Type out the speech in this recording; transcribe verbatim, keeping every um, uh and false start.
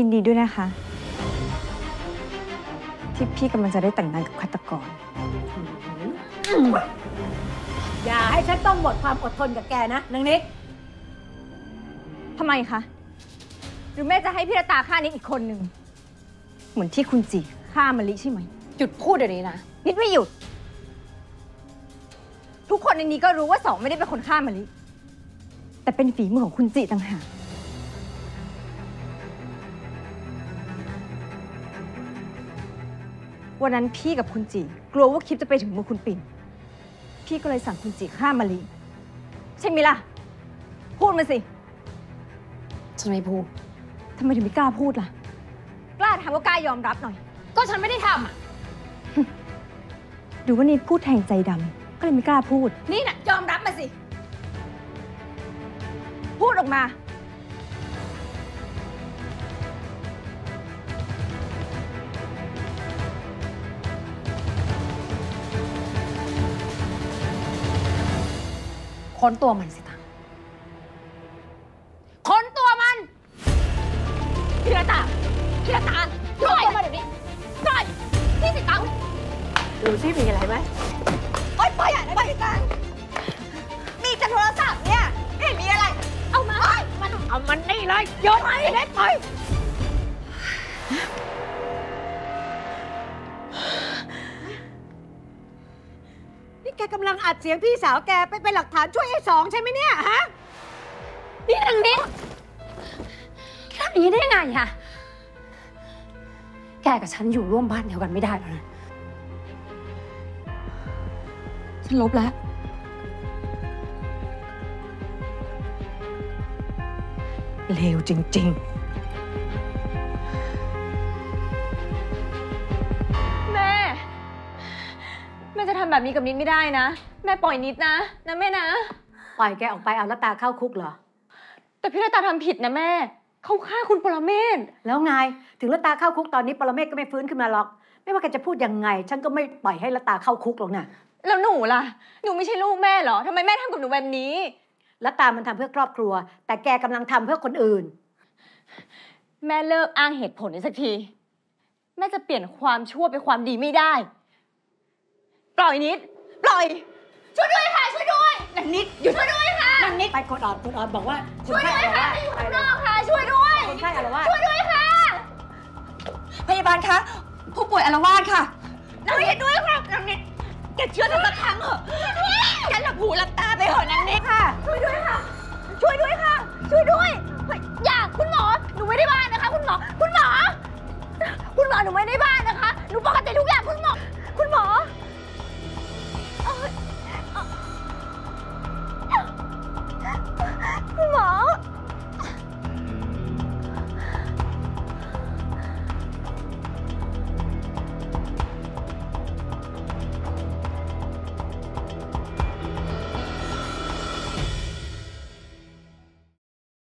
ยินดีด้วยนะคะที่พี่กำลังจะได้แต่งงานกับฆาตกรอย่าให้ฉันต้องหมดความอดทนกับแกนะนางนิกทำไมคะหรือแม่จะให้พี่ระตาฆ่านิกอีกคนหนึ่งเหมือนที่คุณจีฆ่ามะลิใช่ไหมหยุดพูดเดี๋ยวนี้นะนิดไม่หยุดทุกคนในนี้ก็รู้ว่าสองไม่ได้เป็นคนฆ่ามะลิแต่เป็นฝีมือของคุณจีต่างหากวันนั้นพี่กับคุณจีกลัวว่าคลิปจะไปถึงมือคุณปิ่นพี่ก็เลยสั่งคุณจีฆ่ามะลิใช่ไหมล่ะพูดมาสิฉันไม่พูดทำไมถึงไม่กล้าพูดล่ะกล้าถามว่ากล้ายอมรับหน่อยก็ฉันไม่ได้ทำอ่ะดูว่านิดพูดแทงใจดำก็เลยไม่กล้าพูดนี่น่ะยอมรับมาสิพูดออกมาค้นตัวมันสิตาค้นตัวมันพี่ระตาพี่ระตาช่วยมาเดี๋ยวนี้ช่วยที่สิตาดูซิมีอะไรไหมโอ๊ยปล่อยอ่ะปล่อยกันมีแต่โทรศัพท์เนี่ยไม่มีอะไรเอามามันเอามันนี่เลยโยนไปเด็ดปล่อยแกกำลังอัดเสียงพี่สาวแกไปเป็นหลักฐานช่วยไอ้สองใช่ไหมเนี่ยฮะนี่นางนิดทำอย่างนี้ได้ยังไงอะแกกับฉันอยู่ร่วมบ้านเดียวกันไม่ได้แล้วนะฉันลบแล้วเลวจริงๆแม่แม่จะทำแบบนี้กับนิดไม่ได้นะแม่ปล่อยนิดนะนะแม่นะปล่อยแกออกไปเอาละตาเข้าคุกเหรอแต่พี่ละตาทำผิดนะแม่เขาฆ่าคุณปรเมศแล้วไงถึงละตาเข้าคุกตอนนี้ปรเมศก็ไม่ฟื้นขึ้นมาหรอกไม่ว่าแกจะพูดยังไงฉันก็ไม่ปล่อยให้ละตาเข้าคุกหรอกนะแล้วหนูล่ะหนูไม่ใช่ลูกแม่เหรอทำไมแม่ทำกับหนูแบบนี้ละตามันทำเพื่อครอบครัวแต่แกกำลังทำเพื่อคนอื่นแม่เลิกอ้างเหตุผลสักทีแม่จะเปลี่ยนความชั่วเป็นความดีไม่ได้ปล่อยนิดปล่อยช่วยด้วยค่ะช่วยด้วยนางนิดหยุดช่วยด้วยค่ะนางนิดไปกดออดกดออดบอกว่าช่วยด้วยค่ะอยู่ข้างนอกค่ะช่วยด้วยคนไข้อารวาสช่วยด้วยค่ะพยาบาลคะผู้ป่วยอารวาสค่ะนางนิดด้วยครับนางนิดแกเชื่อฉันสักครั้งเหรอฉันหลับหูหลับตาไปเหรอนางนิดค่ะช่วยด้วยค่ะช่วยด้วยค่ะช่วยด้วยอย่าคุณหมอหนูไม่ได้บ้าน